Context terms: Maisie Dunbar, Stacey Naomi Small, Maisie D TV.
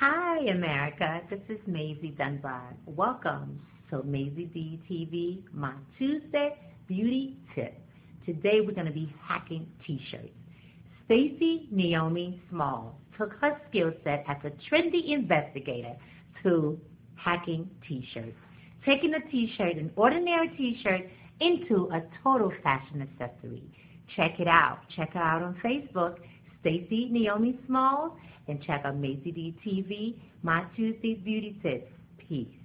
Hi America, this is Maisie Dunbar. Welcome to Maisie D TV, my Tuesday beauty tip. Today we're going to be hacking t-shirts. Stacey Naomi Small took her skill set as a trendy investigator to hacking t-shirts, taking a t-shirt, an ordinary t-shirt, into a total fashion accessory. Check it out. Check her out on Facebook, Stacey Naomi Small, and check out Maisie D TV, My Tuesday Beauty Tips. Peace.